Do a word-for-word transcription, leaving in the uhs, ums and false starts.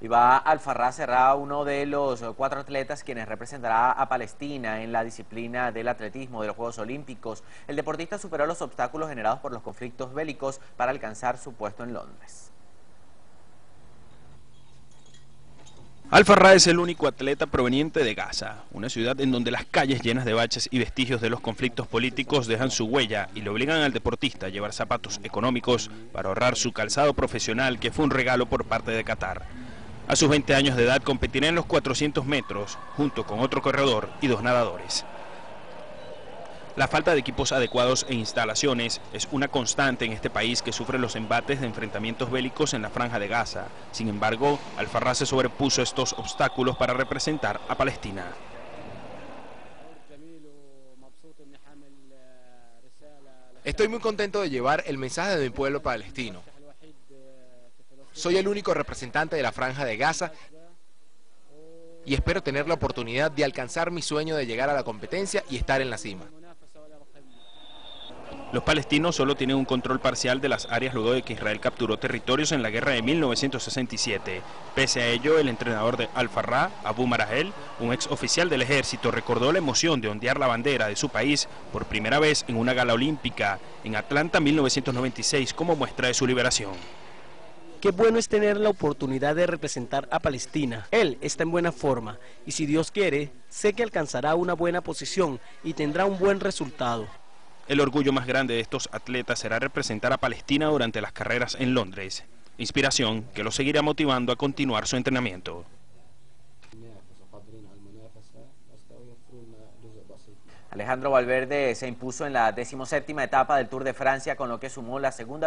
Y Bahaa al-Farra será uno de los cuatro atletas quienes representará a Palestina en la disciplina del atletismo de los Juegos Olímpicos. El deportista superó los obstáculos generados por los conflictos bélicos para alcanzar su puesto en Londres. Al-Farra es el único atleta proveniente de Gaza, una ciudad en donde las calles llenas de baches y vestigios de los conflictos políticos dejan su huella y le obligan al deportista a llevar zapatos económicos para ahorrar su calzado profesional, que fue un regalo por parte de Qatar. A sus veinte años de edad competirá en los cuatrocientos metros, junto con otro corredor y dos nadadores. La falta de equipos adecuados e instalaciones es una constante en este país que sufre los embates de enfrentamientos bélicos en la Franja de Gaza. Sin embargo, Al-Farra se sobrepuso a estos obstáculos para representar a Palestina. Estoy muy contento de llevar el mensaje de mi pueblo palestino. Soy el único representante de la Franja de Gaza y espero tener la oportunidad de alcanzar mi sueño de llegar a la competencia y estar en la cima. Los palestinos solo tienen un control parcial de las áreas luego de que Israel capturó territorios en la guerra de mil novecientos sesenta y siete. Pese a ello, el entrenador de Al-Farra, Abu Marahel, un ex oficial del ejército, recordó la emoción de ondear la bandera de su país por primera vez en una gala olímpica en Atlanta mil novecientos noventa y seis como muestra de su liberación. Qué bueno es tener la oportunidad de representar a Palestina. Él está en buena forma y si Dios quiere, sé que alcanzará una buena posición y tendrá un buen resultado. El orgullo más grande de estos atletas será representar a Palestina durante las carreras en Londres. Inspiración que los seguirá motivando a continuar su entrenamiento. Alejandro Valverde se impuso en la decimoséptima etapa del Tour de Francia, con lo que sumó la segunda victoria.